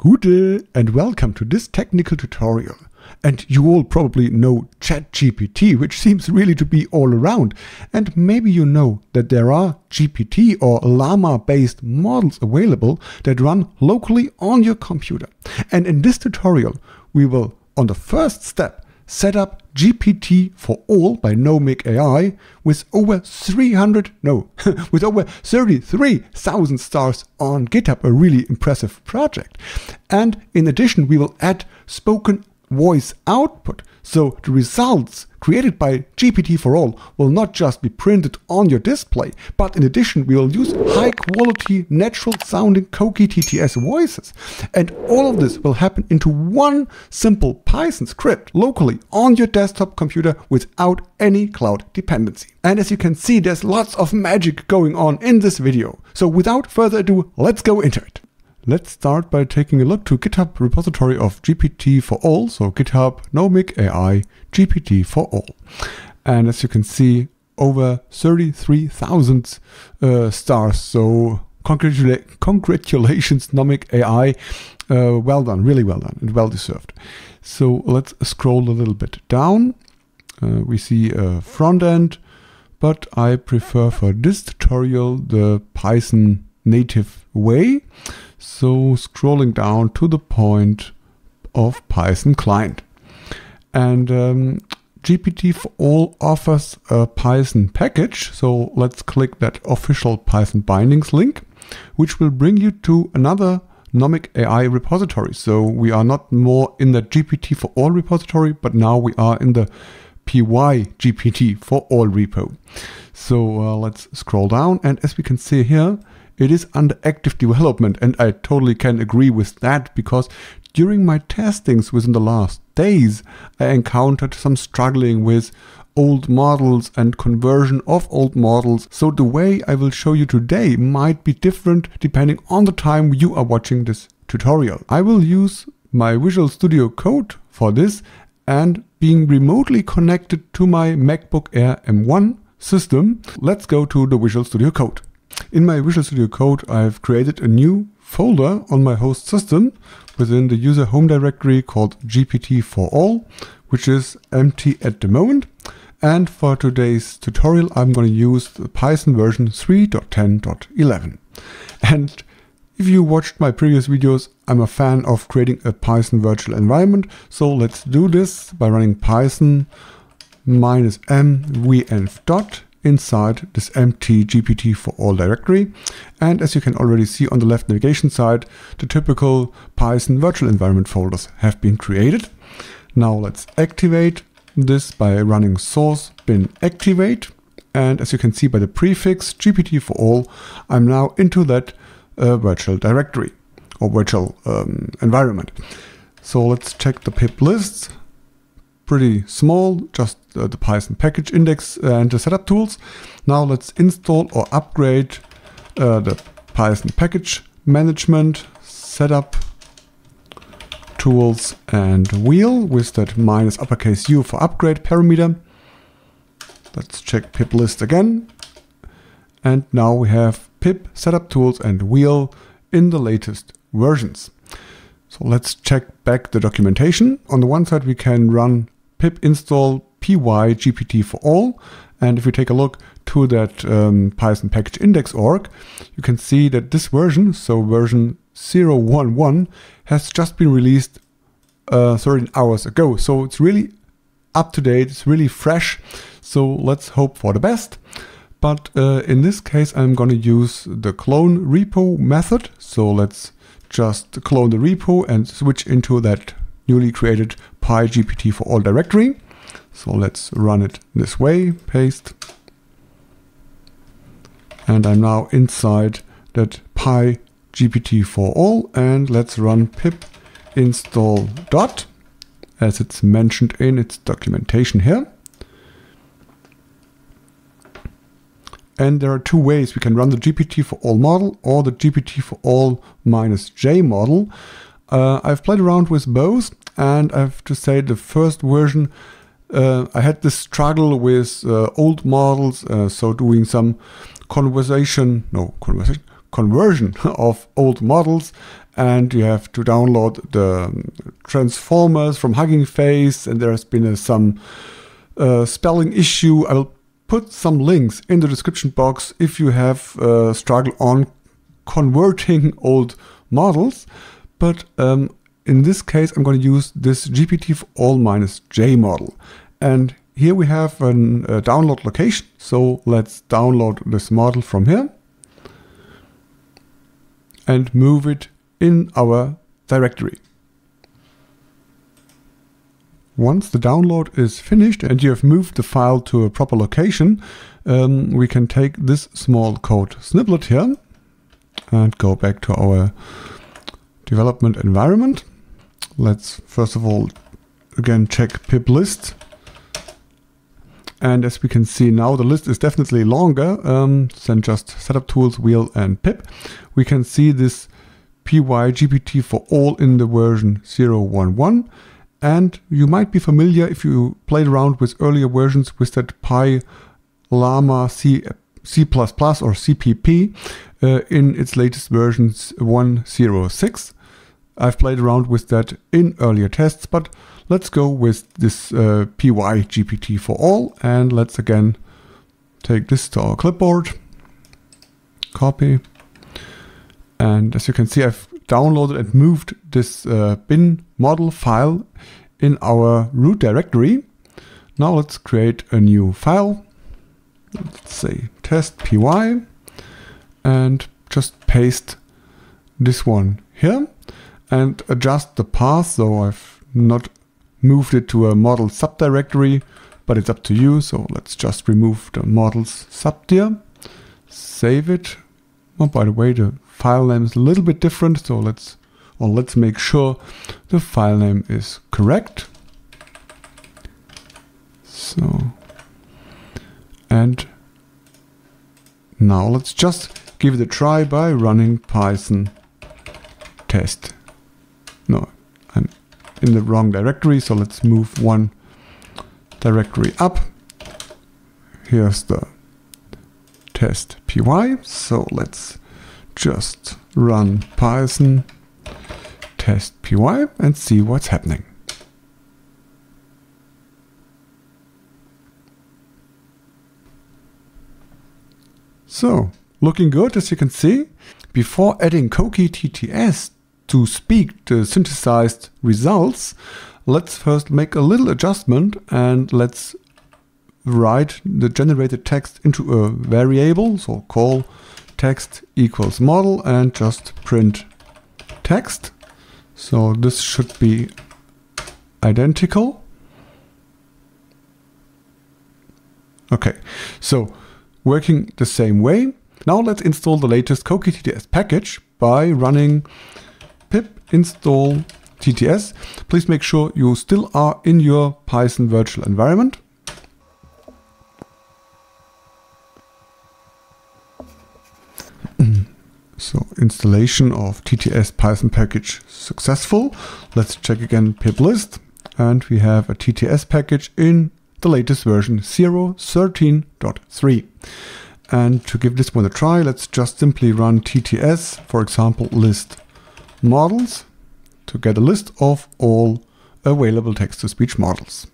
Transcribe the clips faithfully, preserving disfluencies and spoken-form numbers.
Good and welcome to this technical tutorial. And you all probably know ChatGPT, which seems really to be all around. And maybe you know that there are G P T or Llama-based models available that run locally on your computer. And in this tutorial, we will, on the first step, set up G P T four all by Nomic A I with over three hundred, no, with over thirty-three thousand stars on GitHub, a really impressive project. And in addition, we will add spoken voice output. So the results created by G P T four all will not just be printed on your display, but in addition, we will use high quality, natural sounding Coqui T T S voices. And all of this will happen into one simple Python script locally on your desktop computer without any cloud dependency. And as you can see, there's lots of magic going on in this video. So without further ado, let's go into it. Let's start by taking a look to GitHub repository of G P T four all, so GitHub Nomic A I G P T four all. And as you can see, over thirty-three thousand uh, stars, so congratula congratulations Nomic A I, uh, well done, really well done and well deserved. So let's scroll a little bit down. Uh, we see a front end, but I prefer for this tutorial the Python native way. So scrolling down to the point of Python client. And um, G P T four all offers a Python package. So let's click that official Python bindings link, which will bring you to another Nomic A I repository. So we are not more in the G P T four all repository, but now we are in the pyGPT four all repo. So uh, let's scroll down. And as we can see here, it is under active development, and I totally can agree with that, because during my testings within the last days, I encountered some struggling with old models and conversion of old models. So the way I will show you today might be different depending on the time you are watching this tutorial. I will use my Visual Studio Code for this, and being remotely connected to my MacBook Air M one system, let's go to the Visual Studio Code. In my Visual Studio Code, I've created a new folder on my host system within the user home directory called G P T four all, which is empty at the moment. And for today's tutorial, I'm going to use the Python version three point ten point eleven. And if you watched my previous videos, I'm a fan of creating a Python virtual environment. So let's do this by running Python minus m venv dot inside this empty G P T four all directory. And as you can already see on the left navigation side, the typical Python virtual environment folders have been created. Now let's activate this by running source bin activate. And as you can see by the prefix G P T four all, I'm now into that uh, virtual directory or virtual um, environment. So let's check the pip lists. Pretty small, just uh, the Python package index and the setup tools. Now let's install or upgrade uh, the Python package management, setup, tools and wheel with that minus uppercase U for upgrade parameter. Let's check pip list again. And now we have pip, setup tools and wheel in the latest versions. So let's check back the documentation. On the one side, we can run pip install pyGPT four all. And if you take a look to that um, Python package index org, you can see that this version, so version zero point eleven, has just been released uh, thirteen hours ago. So it's really up to date, it's really fresh. So let's hope for the best. But uh, in this case, I'm going to use the clone repo method. So let's just clone the repo and switch into that newly created pyGPT four all directory. So let's run it this way, paste. And I'm now inside that pyGPT four all, and let's run pip install dot, as it's mentioned in its documentation here. And there are two ways we can run the G P T four all model or the G P T four all minus J model. Uh, I've played around with both, and I have to say the first version, uh, I had this struggle with uh, old models, uh, so doing some conversation, no conversation, conversion of old models, and you have to download the transformers from Hugging Face, and there's been a, some uh, spelling issue. I will put some links in the description box if you have uh, struggle on converting old models, but um, in this case I'm going to use this G P T four all minus J model. And here we have a uh, download location, so let's download this model from here and move it in our directory. Once the download is finished and you have moved the file to a proper location, um, we can take this small code snippet here and go back to our development environment. Let's first of all again check pip list. And as we can see now, the list is definitely longer um, than just setup tools, wheel, and pip. We can see this pyGPT four all in the version zero one one. And you might be familiar, if you played around with earlier versions, with that PyLama C, C plus plus or C P P uh, in its latest versions one point oh six. I've played around with that in earlier tests, but let's go with this uh, pyGPT four all, and let's again take this to our clipboard, copy. And as you can see, I've downloaded and moved this uh, bin model file in our root directory. Now let's create a new file. Let's say test py and just paste this one here and adjust the path. So I've not moved it to a model subdirectory, but it's up to you. So let's just remove the models subdir, save it. Oh, by the way, the file name is a little bit different. So let's, or let's make sure the file name is correct. So, and now let's just give it a try by running Python test. No, I'm in the wrong directory, so let's move one directory up. Here's the test py, so let's just run Python test py and see what's happening. So, looking good, as you can see. Before adding Coqui T T S to speak the synthesized results, let's first make a little adjustment and let's write the generated text into a variable. So call text equals model and just print text. So this should be identical. Okay, so working the same way. Now let's install the latest Coqui T T S package by running pip install T T S. Please make sure you still are in your Python virtual environment. So installation of T T S Python package successful. Let's check again pip list, and we have a T T S package in the latest version zero point thirteen point three. And to give this one a try, let's just simply run T T S, for example, list models, to get a list of all available text-to-speech models.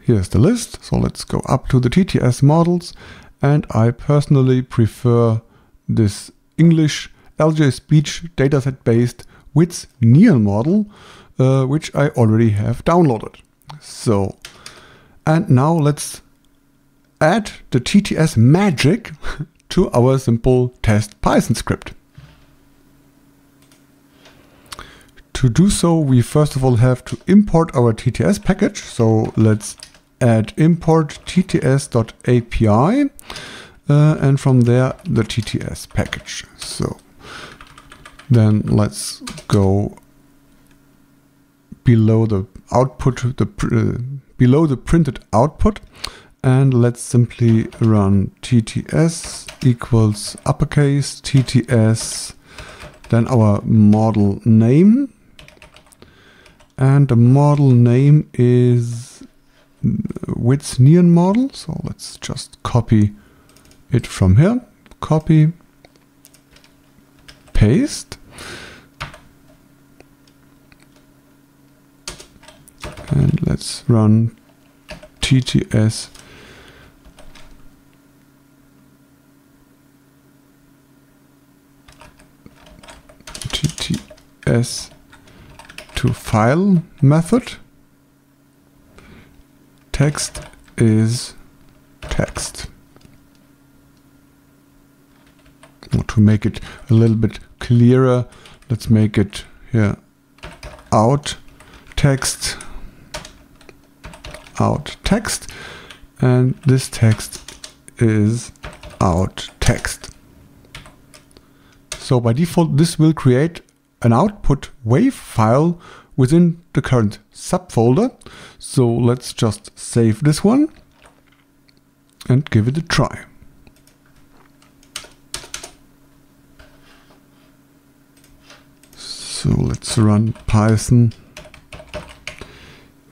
Here's the list. So let's go up to the T T S models. And I personally prefer this English L J speech dataset-based WITS N E A L model, uh, which I already have downloaded. So, and now let's add the T T S magic to our simple test Python script. To do so, we first of all have to import our T T S package. So let's add import T T S dot A P I uh, and from there the T T S package. So then let's go below the output, the uh, below the printed output. And let's simply run T T S equals uppercase T T S, then our model name. And the model name is WITS N E A L model. So let's just copy it from here. Copy, paste. And let's run T T S. T T S to file method. Text is text. To make it a little bit clearer, let's make it here out text, out text, and this text is out text. So by default, this will create an output wave file within the current subfolder. So let's just save this one and give it a try. So let's run Python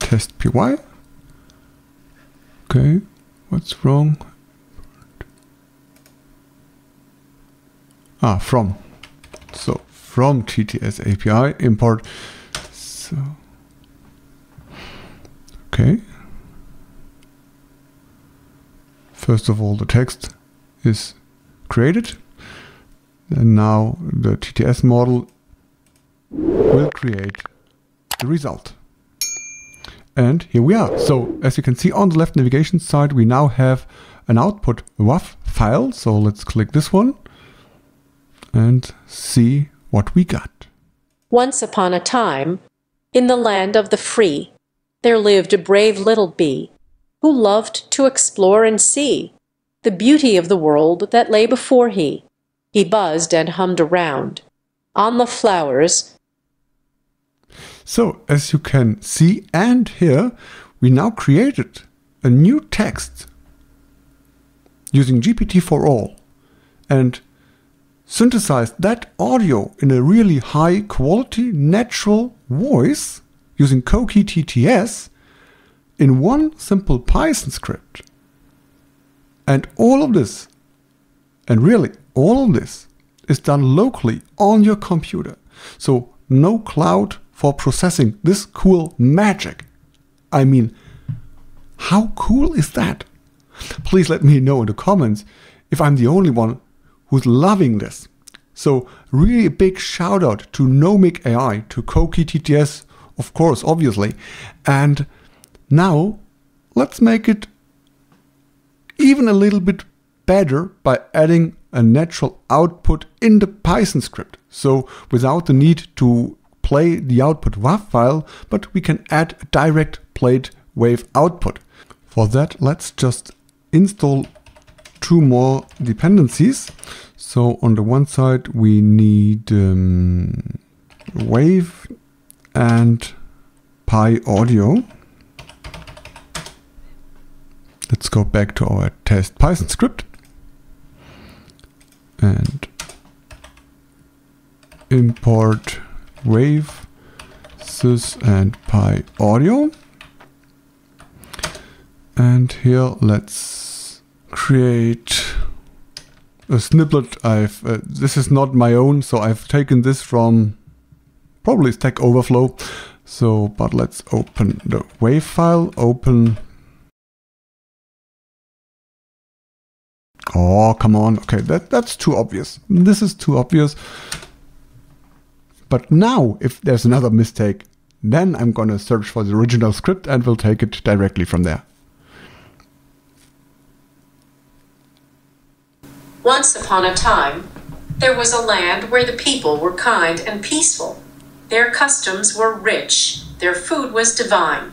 test py. Okay, what's wrong? Ah, from. So from T T S A P I import. So okay. First of all, the text is created, and now the T T S model will create the result. And here we are. So as you can see on the left navigation side, we now have an output wav file. So let's click this one and see what we got. Once upon a time, in the land of the free, there lived a brave little bee who loved to explore and see the beauty of the world that lay before he. He buzzed and hummed around on the flowers. So as you can see and hear, we now created a new text using G P T four all and synthesized that audio in a really high quality natural voice using Coqui T T S in one simple Python script. And all of this, and really all of this, is done locally on your computer. So no cloud for processing this cool magic. I mean, how cool is that? Please let me know in the comments if I'm the only one who's loving this. So really a big shout out to Nomic A I, to Coqui T T S, of course, obviously. And now let's make it even a little bit better by adding a natural output in the Python script. So without the need to play the output wav file, but we can add a direct played wave output. For that, let's just install two more dependencies. So on the one side, we need um, wave and PyAudio. Let's go back to our test Python script and import wave, sys and PyAudio. And here let's create a snippet. I've uh, this is not my own, so I've taken this from probably Stack Overflow. So, but let's open the wave file, open. Oh, come on. Okay, that, that's too obvious. This is too obvious. But now, if there's another mistake, then I'm going to search for the original script and we'll take it directly from there. Once upon a time, there was a land where the people were kind and peaceful. Their customs were rich, their food was divine,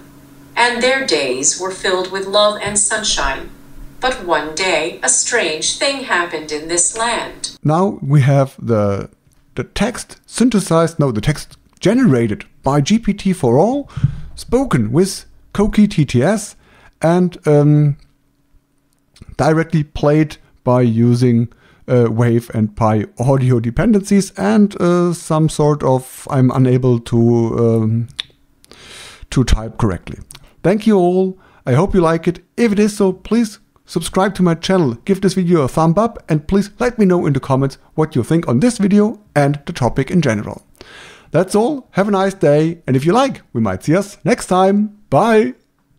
and their days were filled with love and sunshine. But one day, a strange thing happened in this land. Now we have the, the text synthesized, no, the text generated by G P T four all, spoken with Coqui T T S, and um, directly played by using uh, wave and PyAudio dependencies and uh, some sort of, I'm unable to, um, to type correctly. Thank you all. I hope you like it. If it is so, please subscribe to my channel, give this video a thumb up, and please let me know in the comments what you think on this video and the topic in general. That's all, have a nice day, and if you like, we might see us next time. Bye!